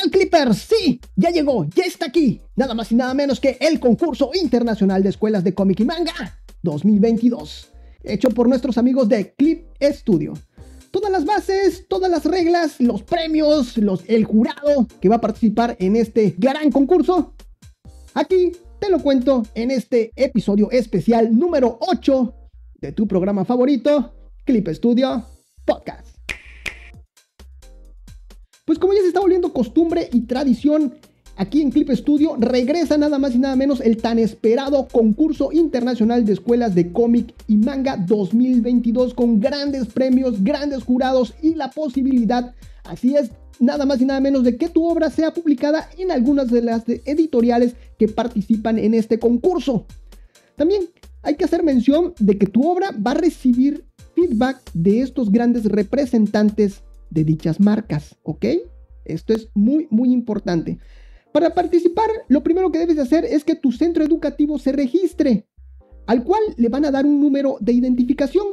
tal, Clippers? Sí, ya llegó, ya está aquí, nada más y nada menos que el concurso internacional de escuelas de cómic y manga 2022, hecho por nuestros amigos de Clip Studio. Todas las bases, todas las reglas, los premios, el jurado que va a participar en este gran concurso, aquí te lo cuento en este episodio especial número 8 de tu programa favorito, Clip Studio Podcast. Pues como ya se está volviendo costumbre y tradición, aquí en Clip Studio regresa nada más y nada menos el tan esperado concurso internacional de escuelas de cómic y manga 2022 con grandes premios, grandes jurados y la posibilidad, así es, nada más y nada menos de que tu obra sea publicada en algunas de las editoriales que participan en este concurso. También hay que hacer mención de que tu obra va a recibir feedback de estos grandes representantes de dichas marcas, ¿ok? Esto es muy, muy importante. Para participar, lo primero que debes de hacer es que tu centro educativo se registre, al cual le van a dar un número de identificación.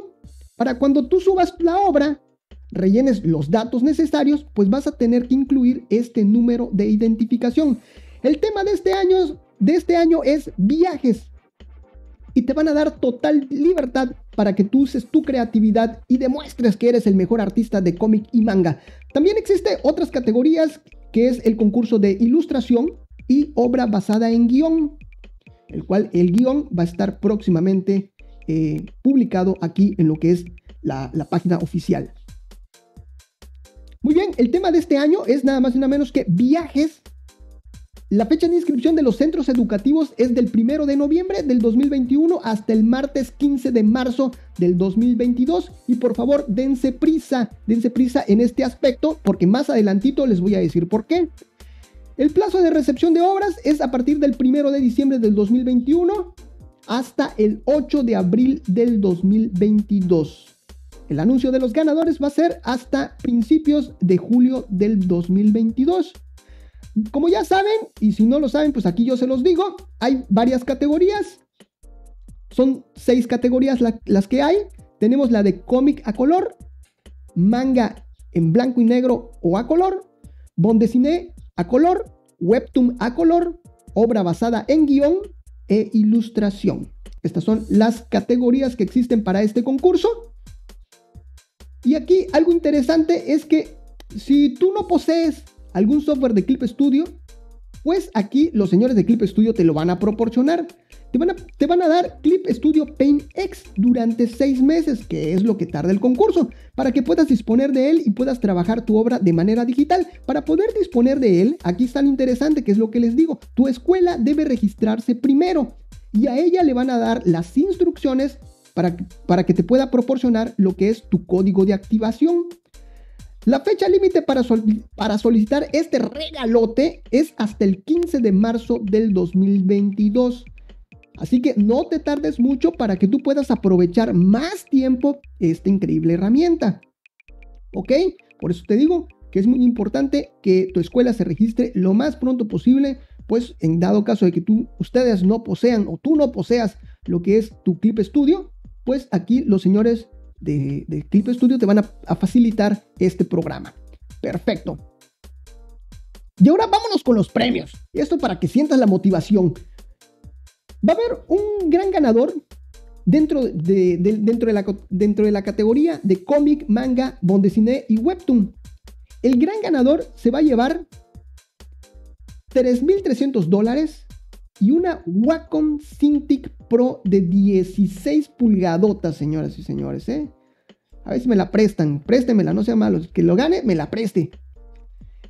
Para cuando tú subas la obra, rellenes los datos necesarios, pues vas a tener que incluir este número de identificación. El tema de este año es viajes. Y te van a dar total libertad para que tú uses tu creatividad y demuestres que eres el mejor artista de cómic y manga. También existen otras categorías, que es el concurso de ilustración y obra basada en guión, el cual el guión va a estar próximamente publicado aquí en lo que es la página oficial. Muy bien, el tema de este año es nada más y nada menos que viajes. La fecha de inscripción de los centros educativos es del 1 de noviembre del 2021 hasta el martes 15 de marzo del 2022. Y por favor, dense prisa en este aspecto, porque más adelantito les voy a decir por qué. El plazo de recepción de obras es a partir del 1 de diciembre del 2021 hasta el 8 de abril del 2022. El anuncio de los ganadores va a ser hasta principios de julio del 2022. Como ya saben, y si no lo saben, pues aquí yo se los digo, hay varias categorías. Son 6 categorías las que hay. Tenemos la de cómic a color, manga en blanco y negro o a color, bande dessinée a color, webtoon a color, obra basada en guión e ilustración. Estas son las categorías que existen para este concurso. Y aquí algo interesante es que si tú no posees algún software de Clip Studio, pues aquí los señores de Clip Studio te lo van a proporcionar. Te van a dar Clip Studio Paint EX durante 6 meses, que es lo que tarda el concurso, para que puedas disponer de él y puedas trabajar tu obra de manera digital. Para poder disponer de él, aquí es tan interesante que es lo que les digo, tu escuela debe registrarse primero y a ella le van a dar las instrucciones para que te pueda proporcionar lo que es tu código de activación. La fecha límite para solicitar este regalote es hasta el 15 de marzo del 2022. Así que no te tardes mucho para que tú puedas aprovechar más tiempo esta increíble herramienta. ¿Ok? Por eso te digo que es muy importante que tu escuela se registre lo más pronto posible, pues en dado caso de que ustedes no posean o tú no poseas lo que es tu Clip Studio, pues aquí los señores de Clip Studio te van a facilitar este programa. Perfecto. Y ahora vámonos con los premios. Esto para que sientas la motivación. Va a haber un gran ganador dentro de la categoría de cómic, manga, bande dessinée y webtoon. El gran ganador se va a llevar $3,300 y una Wacom Cintiq Pro de 16 pulgadotas, señoras y señores, ¿eh? A ver si me la prestan, préstemela, no sea malo, que lo gane, me la preste.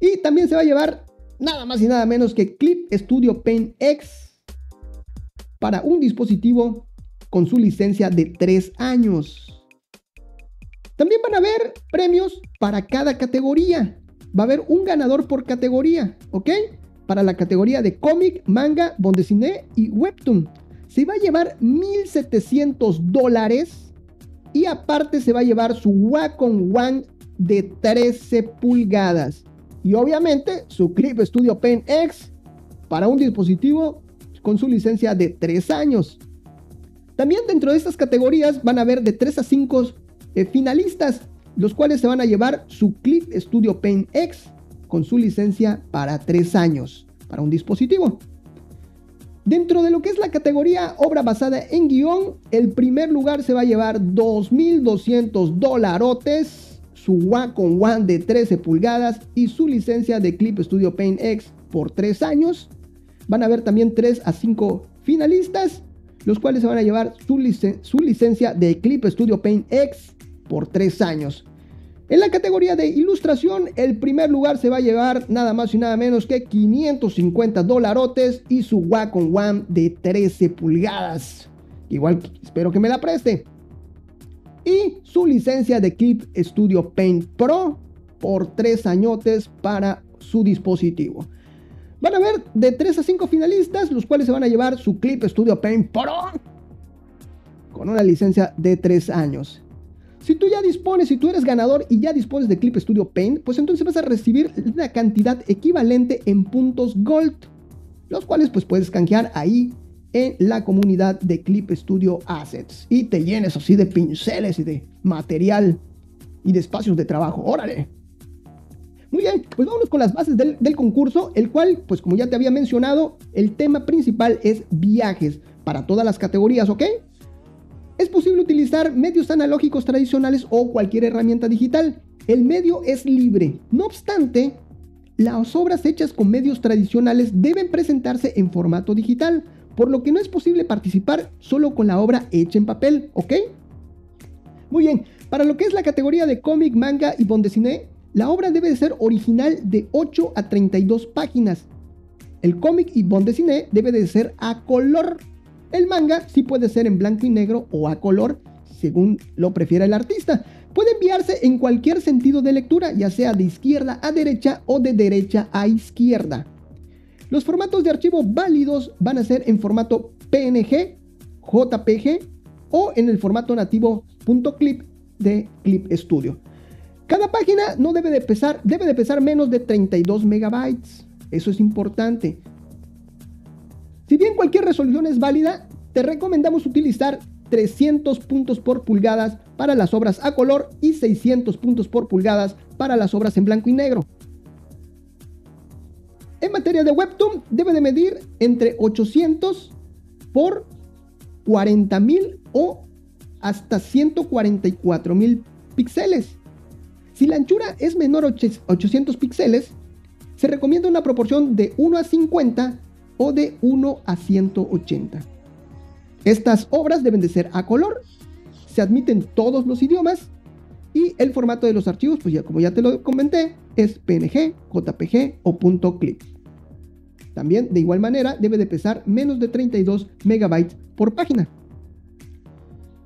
Y también se va a llevar nada más y nada menos que Clip Studio Paint EX para un dispositivo con su licencia de 3 años. También van a haber premios para cada categoría. Va a haber un ganador por categoría, ¿ok? Para la categoría de cómic, manga, bande dessinée y webtoon se va a llevar $1,700 y aparte se va a llevar su Wacom One de 13 pulgadas y obviamente su Clip Studio Paint EX para un dispositivo con su licencia de 3 años. También dentro de estas categorías van a haber de 3 a 5 finalistas, los cuales se van a llevar su Clip Studio Paint EX con su licencia para 3 años para un dispositivo. Dentro de lo que es la categoría obra basada en guión, el primer lugar se va a llevar $2,200, su Wacom One de 13 pulgadas y su licencia de Clip Studio Paint EX por 3 años. Van a haber también 3 a 5 finalistas, los cuales se van a llevar su licencia de Clip Studio Paint EX por 3 años. En la categoría de ilustración, el primer lugar se va a llevar nada más y nada menos que $550 y su Wacom One de 13 pulgadas. Igual espero que me la preste. Y su licencia de Clip Studio Paint Pro por 3 añotes para su dispositivo. Van a ver de 3 a 5 finalistas, los cuales se van a llevar su Clip Studio Paint Pro con una licencia de 3 años. Si tú eres ganador y ya dispones de Clip Studio Paint, pues entonces vas a recibir una cantidad equivalente en puntos Gold, los cuales pues puedes canjear ahí en la comunidad de Clip Studio Assets. Y te llenes así de pinceles y de material y de espacios de trabajo. ¡Órale! Muy bien, pues vámonos con las bases del concurso, el cual, pues como ya te había mencionado, el tema principal es viajes para todas las categorías, ¿ok? Es posible utilizar medios analógicos tradicionales o cualquier herramienta digital. El medio es libre. No obstante, las obras hechas con medios tradicionales deben presentarse en formato digital, por lo que no es posible participar solo con la obra hecha en papel, ¿ok? Muy bien, para lo que es la categoría de cómic, manga y bondesine, la obra debe ser original de 8 a 32 páginas. El cómic y bondesine debe de ser a color. El manga sí puede ser en blanco y negro o a color, según lo prefiera el artista. Puede enviarse en cualquier sentido de lectura, ya sea de izquierda a derecha o de derecha a izquierda. Los formatos de archivo válidos van a ser en formato PNG, JPG o en el formato nativo .clip de Clip Studio. Cada página no debe de pesar menos de 32 megabytes. Eso es importante. Si bien cualquier resolución es válida, te recomendamos utilizar 300 puntos por pulgadas para las obras a color y 600 puntos por pulgadas para las obras en blanco y negro. En materia de webtoon, debe de medir entre 800 por 40.000 o hasta 144.000 píxeles. Si la anchura es menor a 800 píxeles, se recomienda una proporción de 1 a 50 o de 1 a 180. Estas obras deben de ser a color, se admiten todos los idiomas y el formato de los archivos, pues ya como ya te lo comenté, es PNG, JPG o .clip. También de igual manera debe de pesar menos de 32 megabytes por página.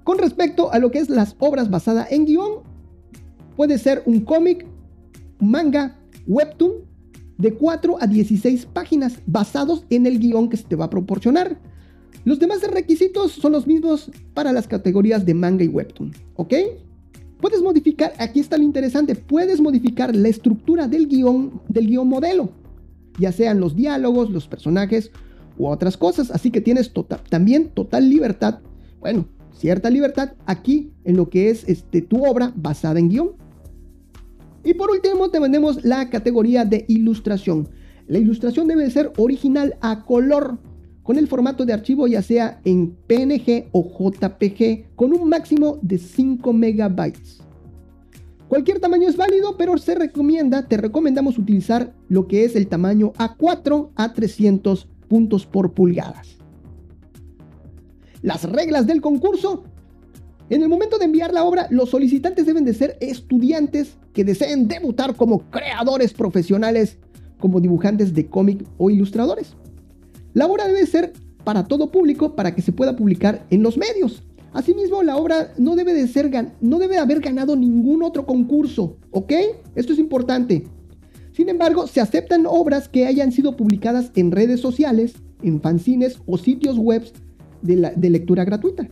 Con respecto a lo que es las obras basadas en guión, puede ser un cómic, manga, webtoon, de 4 a 16 páginas basados en el guión que se te va a proporcionar. Los demás requisitos son los mismos para las categorías de manga y webtoon, ¿ok? Puedes modificar, aquí está lo interesante, puedes modificar la estructura del guión modelo, ya sean los diálogos, los personajes u otras cosas, así que tienes también total libertad, bueno, cierta libertad aquí en lo que es tu obra basada en guión. Y por último tenemos la categoría de ilustración. La ilustración debe ser original a color, con el formato de archivo ya sea en PNG o JPG, con un máximo de 5 MB. Cualquier tamaño es válido, pero te recomendamos utilizar lo que es el tamaño A4 a 300 puntos por pulgadas. Las reglas del concurso. En el momento de enviar la obra, los solicitantes deben de ser estudiantes que deseen debutar como creadores profesionales, como dibujantes de cómic o ilustradores. La obra debe ser para todo público para que se pueda publicar en los medios. Asimismo, la obra no debe haber ganado ningún otro concurso, ¿ok? Esto es importante. Sin embargo, se aceptan obras que hayan sido publicadas en redes sociales, en fanzines o sitios web de lectura gratuita.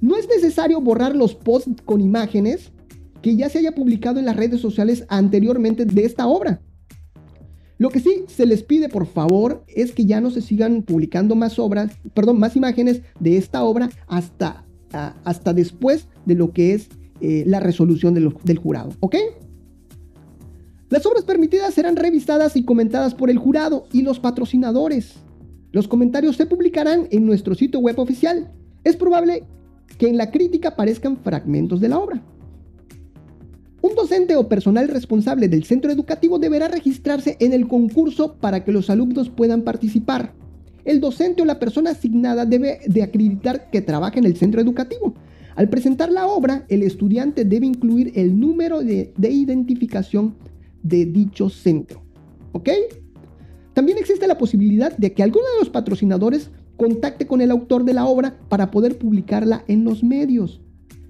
No es necesario borrar los posts con imágenes que ya se haya publicado en las redes sociales anteriormente de esta obra. Lo que sí se les pide, por favor, es que ya no se sigan publicando más imágenes de esta obra hasta después de lo que es la resolución del jurado, ¿ok? Las obras permitidas serán revisadas y comentadas por el jurado y los patrocinadores. Los comentarios se publicarán en nuestro sitio web oficial. Es probable que en la crítica aparezcan fragmentos de la obra. Un docente o personal responsable del centro educativo deberá registrarse en el concurso para que los alumnos puedan participar. El docente o la persona asignada debe de acreditar que trabaja en el centro educativo. Al presentar la obra, el estudiante debe incluir el número de identificación de dicho centro. ¿Ok? También existe la posibilidad de que alguno de los patrocinadores contacte con el autor de la obra para poder publicarla en los medios.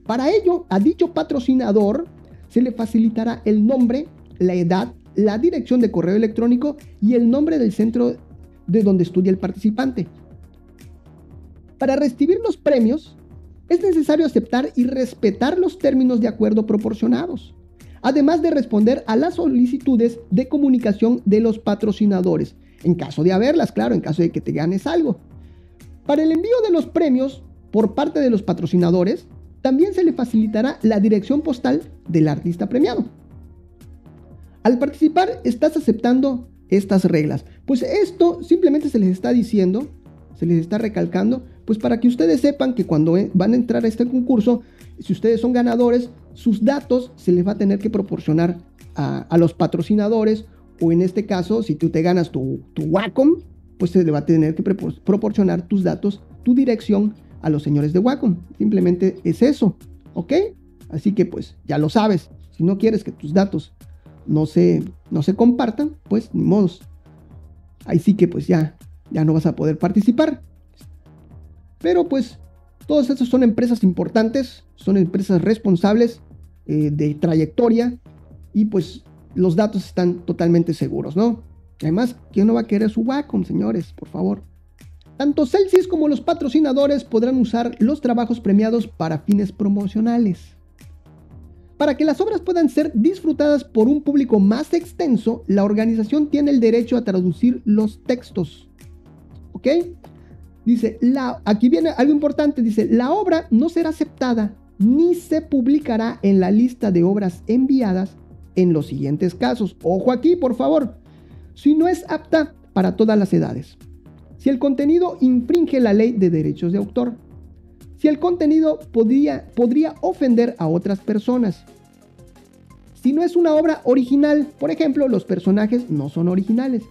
Para ello, a dicho patrocinador se le facilitará el nombre, la edad, la dirección de correo electrónico y el nombre del centro de donde estudia el participante. Para recibir los premios, es necesario aceptar y respetar los términos de acuerdo proporcionados, además de responder a las solicitudes de comunicación de los patrocinadores, en caso de haberlas, claro, en caso de que te ganes algo. Para el envío de los premios por parte de los patrocinadores, también se le facilitará la dirección postal del artista premiado. Al participar, estás aceptando estas reglas. Pues esto simplemente se les está diciendo, se les está recalcando, pues para que ustedes sepan que cuando van a entrar a este concurso, si ustedes son ganadores, sus datos se les va a tener que proporcionar a los patrocinadores, o en este caso, si tú te ganas tu Wacom, pues se le va a tener que proporcionar tus datos, tu dirección a los señores de Wacom. Simplemente es eso, ¿ok? Así que pues ya lo sabes, si no quieres que tus datos no se compartan, pues ni modos. Ahí sí que pues ya no vas a poder participar. Pero pues todas estas son empresas importantes, son empresas responsables, de trayectoria, y pues los datos están totalmente seguros, ¿no? Además, ¿quién no va a querer su Wacom, señores? Por favor. Tanto Celsius como los patrocinadores podrán usar los trabajos premiados para fines promocionales. Para que las obras puedan ser disfrutadas por un público más extenso, la organización tiene el derecho a traducir los textos. ¿Ok? Dice, aquí viene algo importante, dice, la obra no será aceptada ni se publicará en la lista de obras enviadas en los siguientes casos. Ojo aquí, por favor. Si no es apta para todas las edades. Si el contenido infringe la ley de derechos de autor. Si el contenido podría ofender a otras personas. Si no es una obra original, por ejemplo, los personajes no son originales.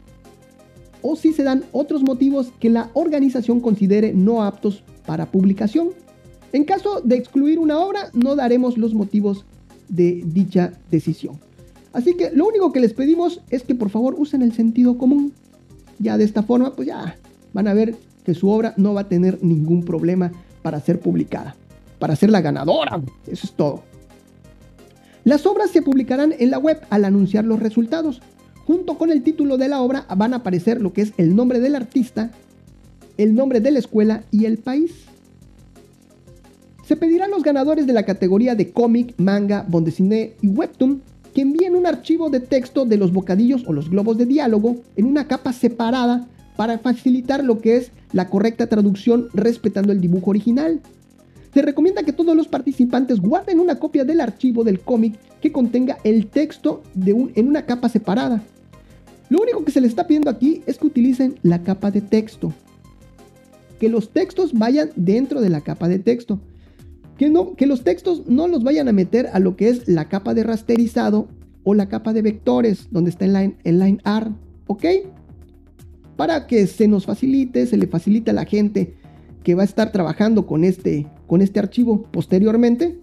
O si se dan otros motivos que la organización considere no aptos para publicación. En caso de excluir una obra, no daremos los motivos de dicha decisión. Así que lo único que les pedimos es que por favor usen el sentido común. Ya de esta forma, pues ya van a ver que su obra no va a tener ningún problema para ser publicada, para ser la ganadora. Eso es todo. Las obras se publicarán en la web al anunciar los resultados. Junto con el título de la obra van a aparecer lo que es el nombre del artista, el nombre de la escuela y el país. Se pedirán a los ganadores de la categoría de cómic, manga, bondesine y webtoon que envíen un archivo de texto de los bocadillos o los globos de diálogo en una capa separada para facilitar lo que es la correcta traducción respetando el dibujo original. Se recomienda que todos los participantes guarden una copia del archivo del cómic que contenga el texto en una capa separada. Lo único que se les está pidiendo aquí es que utilicen la capa de texto. Que los textos vayan dentro de la capa de texto. Que los textos no los vayan a meter a lo que es la capa de rasterizado o la capa de vectores, donde está el line art, ¿ok? Para que se nos facilite, se le facilite a la gente que va a estar trabajando con este archivo posteriormente,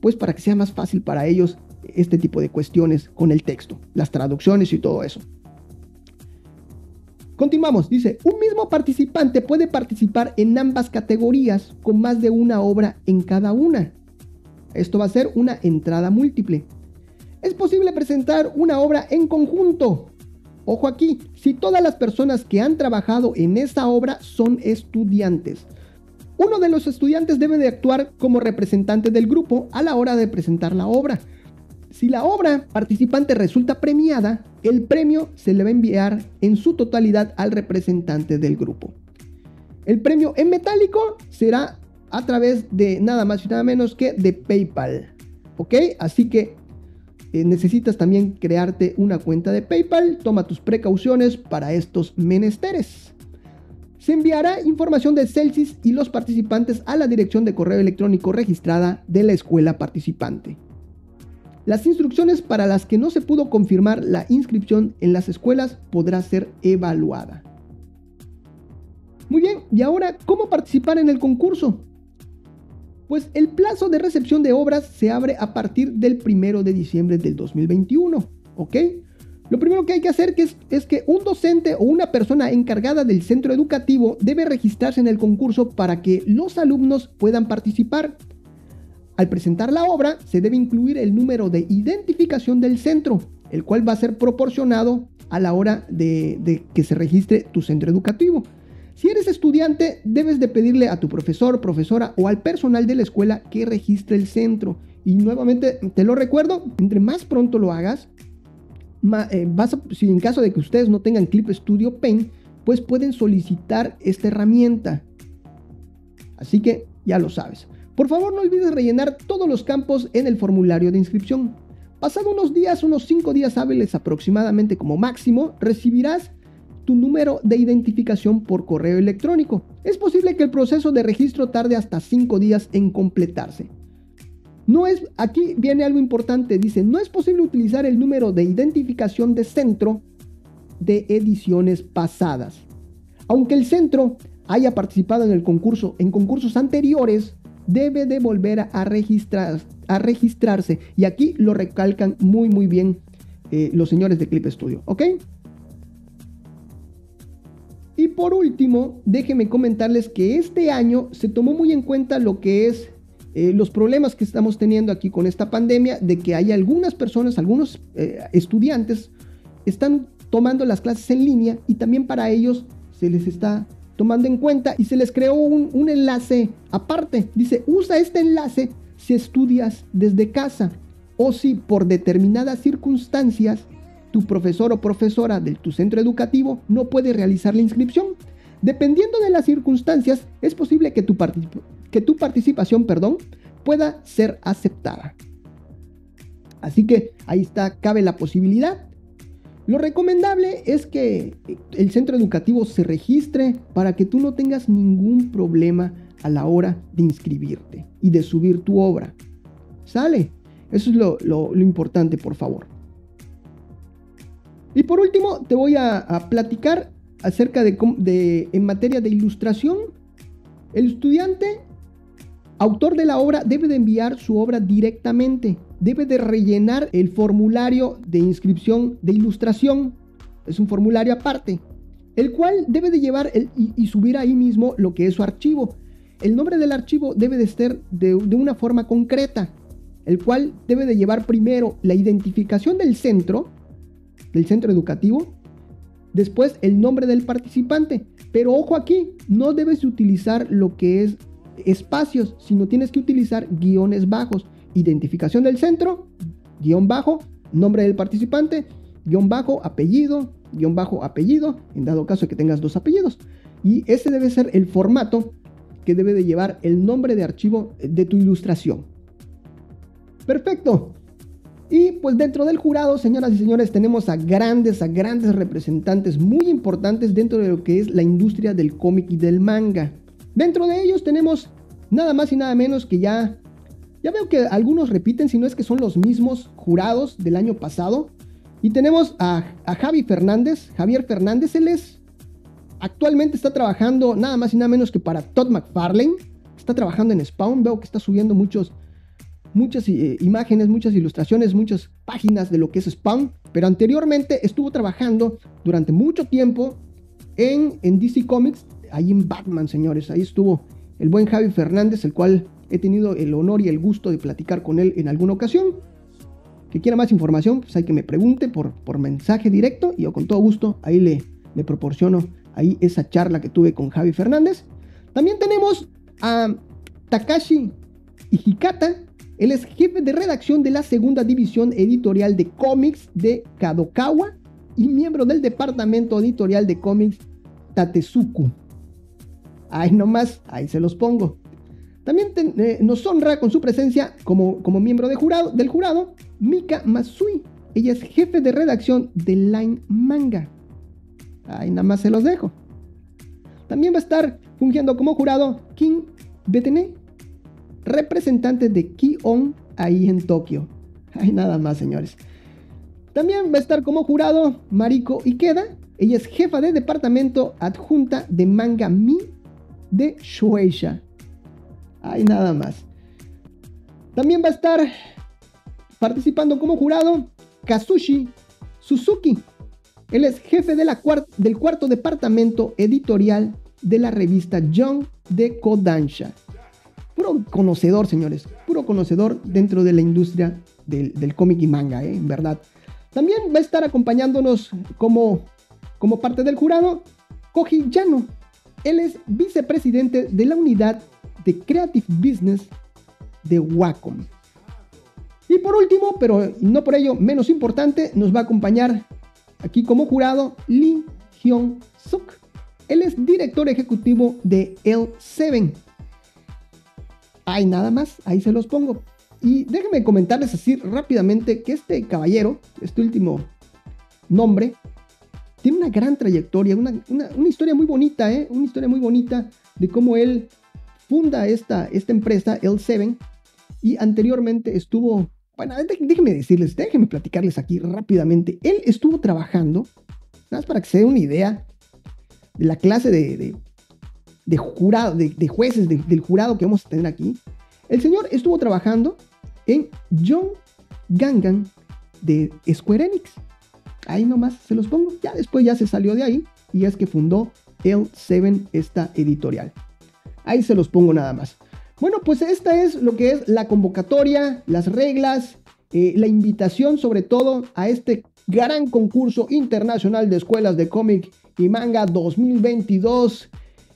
pues para que sea más fácil para ellos este tipo de cuestiones con el texto, las traducciones y todo eso. Continuamos, dice, un mismo participante puede participar en ambas categorías con más de una obra en cada una. Esto va a ser una entrada múltiple. Es posible presentar una obra en conjunto. Ojo aquí, si todas las personas que han trabajado en esa obra son estudiantes. Uno de los estudiantes debe de actuar como representante del grupo a la hora de presentar la obra. Si la obra participante resulta premiada, el premio se le va a enviar en su totalidad al representante del grupo. El premio en metálico será a través de nada más y nada menos que de PayPal. ¿Ok? Así que necesitas también crearte una cuenta de PayPal. Toma tus precauciones para estos menesteres. Se enviará información de Celsius y los participantes a la dirección de correo electrónico registrada de la escuela participante. Las instrucciones para las que no se pudo confirmar la inscripción en las escuelas podrá ser evaluada. Muy bien, y ahora, ¿cómo participar en el concurso? Pues el plazo de recepción de obras se abre a partir del 1 de diciembre del 2021, ¿ok? Lo primero que hay que hacer es que un docente o una persona encargada del centro educativo debe registrarse en el concurso para que los alumnos puedan participar. Al presentar la obra, se debe incluir el número de identificación del centro, el cual va a ser proporcionado a la hora de que se registre tu centro educativo. Si eres estudiante, debes de pedirle a tu profesor, profesora o al personal de la escuela que registre el centro. Y nuevamente te lo recuerdo, entre más pronto lo hagas, si en caso de que ustedes no tengan Clip Studio Paint, pues pueden solicitar esta herramienta. Así que ya lo sabes. Por favor, no olvides rellenar todos los campos en el formulario de inscripción. Pasado unos días, unos 5 días hábiles aproximadamente como máximo, recibirás tu número de identificación por correo electrónico. Es posible que el proceso de registro tarde hasta 5 días en completarse. Aquí viene algo importante, dice, no es posible utilizar el número de identificación de centro de ediciones pasadas. Aunque el centro haya participado en el concurso en concursos anteriores, debe de volver a registrarse. Y aquí lo recalcan muy bien los señores de Clip Studio, ¿ok? Y por último, déjenme comentarles que este año se tomó muy en cuenta lo que es los problemas que estamos teniendo aquí con esta pandemia, de que hay algunas personas, algunos estudiantes están tomando las clases en línea y también para ellos se les está tomando en cuenta y se les creó un enlace aparte. Dice, usa este enlace si estudias desde casa o si por determinadas circunstancias tu profesor o profesora de tu centro educativo no puede realizar la inscripción. Dependiendo de las circunstancias, es posible que tu participación pueda ser aceptada. Así que ahí está, cabe la posibilidad. Lo recomendable es que el centro educativo se registre para que tú no tengas ningún problema a la hora de inscribirte y de subir tu obra. ¿Sale? Eso es lo importante, por favor. Y por último, te voy a platicar acerca de en materia de ilustración. El estudiante autor de la obra debe de enviar su obra directamente. Debe de rellenar el formulario de inscripción de ilustración. Es un formulario aparte, el cual debe de llevar y subir ahí mismo lo que es su archivo. El nombre del archivo debe de ser de una forma concreta, el cual debe de llevar primero la identificación del centro educativo, después el nombre del participante. Pero ojo aquí, no debes utilizar lo que es espacios, sino tienes que utilizar guiones bajos. Identificación del centro, guión bajo, nombre del participante, guión bajo apellido, en dado caso que tengas dos apellidos. Y ese debe ser el formato que debe de llevar el nombre de archivo de tu ilustración. Perfecto. Y pues dentro del jurado, señoras y señores, tenemos a grandes representantes muy importantes dentro de lo que es la industria del cómic y del manga. Dentro de ellos tenemos nada más y nada menos que ya veo que algunos repiten, si no es que son los mismos jurados del año pasado. Y tenemos a Javier Fernández, él actualmente está trabajando nada más y nada menos que para Todd McFarlane. Está trabajando en Spawn, veo que está subiendo muchas imágenes, muchas ilustraciones, muchas páginas de lo que es Spawn. Pero anteriormente estuvo trabajando durante mucho tiempo en DC Comics, ahí en Batman, señores. Ahí estuvo el buen Javi Fernández, el cual he tenido el honor y el gusto de platicar con él en alguna ocasión. Que quiera más información, pues hay que me pregunte por mensaje directo y yo con todo gusto ahí le proporciono ahí esa charla que tuve con Javi Fernández. También tenemos a Takashi Ijikata. Él es jefe de redacción de la segunda división editorial de cómics de Kadokawa y miembro del departamento editorial de cómics Tatezuku. Ahí nomás, ahí se los pongo. También nos honra con su presencia como miembro del jurado Mika Masui. Ella es jefe de redacción de Line Manga. Ahí nada más se los dejo. También va a estar fungiendo como jurado King Betene, representante de Kion ahí en Tokio. Ahí nada más, señores. También va a estar como jurado Mariko Ikeda. Ella es jefa de departamento adjunta de Manga Mi de Shueisha. Ahí nada más. También va a estar participando como jurado Kazushi Suzuki. Él es jefe de del cuarto departamento editorial de la revista Young de Kodansha. Puro conocedor, señores. Puro conocedor dentro de la industria del cómic y manga, en verdad. También va a estar acompañándonos como parte del jurado Koji Yano. Él es vicepresidente de la unidad de Creative Business de Wacom. Y por último, pero no por ello menos importante, nos va a acompañar aquí como jurado Lee Hyun Suk. Él es director ejecutivo de L7. Ay, nada más, ahí se los pongo. Y déjenme comentarles así rápidamente que este caballero, este último nombre, tiene una gran trayectoria, una historia muy bonita, una historia muy bonita de cómo él funda esta empresa, L7, y anteriormente estuvo... Bueno, déjenme platicarles aquí rápidamente. Él estuvo trabajando, nada más para que se dé una idea de la clase de jurado, de jueces del jurado que vamos a tener aquí. El señor estuvo trabajando en John Gangan de Square Enix. Ahí nomás se los pongo. Ya después ya se salió de ahí y es que fundó L7, esta editorial. Ahí se los pongo nada más. Bueno, pues esta es lo que es la convocatoria, las reglas, la invitación sobre todo a este gran concurso internacional de escuelas de cómic y manga 2022,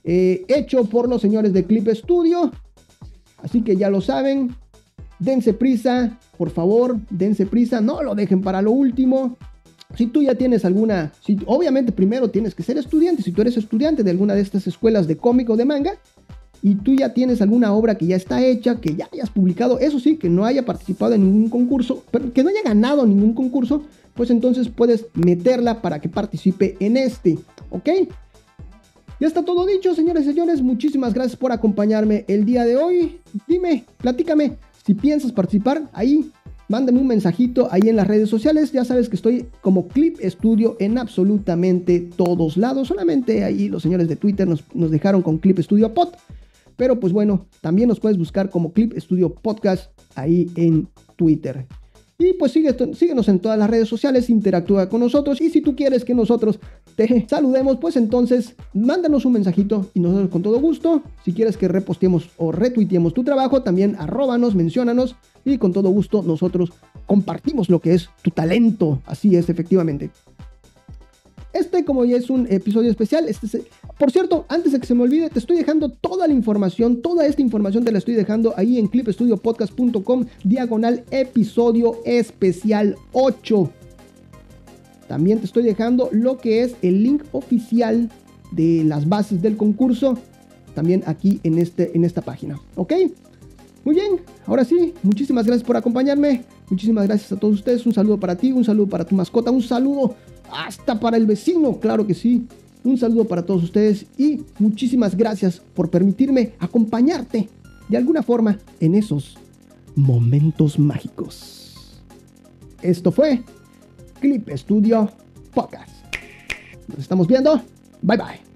hecho por los señores de Clip Studio. Así que ya lo saben, dense prisa, por favor, dense prisa, no lo dejen para lo último. Si tú ya tienes obviamente primero tienes que ser estudiante, si tú eres estudiante de alguna de estas escuelas de cómic o de manga, y tú ya tienes alguna obra que ya está hecha, que ya hayas publicado, eso sí, que no haya participado en ningún concurso, pero que no haya ganado ningún concurso, pues entonces puedes meterla para que participe en este, ¿ok? Ya está todo dicho, señores y señores, muchísimas gracias por acompañarme el día de hoy. Dime, platícame, si piensas participar, ahí, mándame un mensajito ahí en las redes sociales, ya sabes que estoy como Clip Studio en absolutamente todos lados, solamente ahí los señores de Twitter nos dejaron con Clip Studio Pod. Pero pues bueno, también nos puedes buscar como Clip Studio Podcast ahí en Twitter. Y pues síguenos en todas las redes sociales, interactúa con nosotros. Y si tú quieres que nosotros te saludemos, pues entonces mándanos un mensajito y nosotros con todo gusto. Si quieres que reposteemos o retuiteemos tu trabajo, también arróbanos, menciónanos. Y con todo gusto nosotros compartimos lo que es tu talento. Así es, efectivamente. Este, como ya es un episodio especial, por cierto, antes de que se me olvide, te estoy dejando toda la información, toda esta información te la estoy dejando ahí en clipstudiopodcast.com/episodio especial 8. También te estoy dejando lo que es el link oficial de las bases del concurso, también aquí en esta página, ¿ok? Muy bien, ahora sí, muchísimas gracias por acompañarme, muchísimas gracias a todos ustedes, un saludo para ti, un saludo para tu mascota, un saludo hasta para el vecino, claro que sí, un saludo para todos ustedes y muchísimas gracias por permitirme acompañarte de alguna forma en esos momentos mágicos. Esto fue Clip Studio Podcast. Nos estamos viendo, bye bye.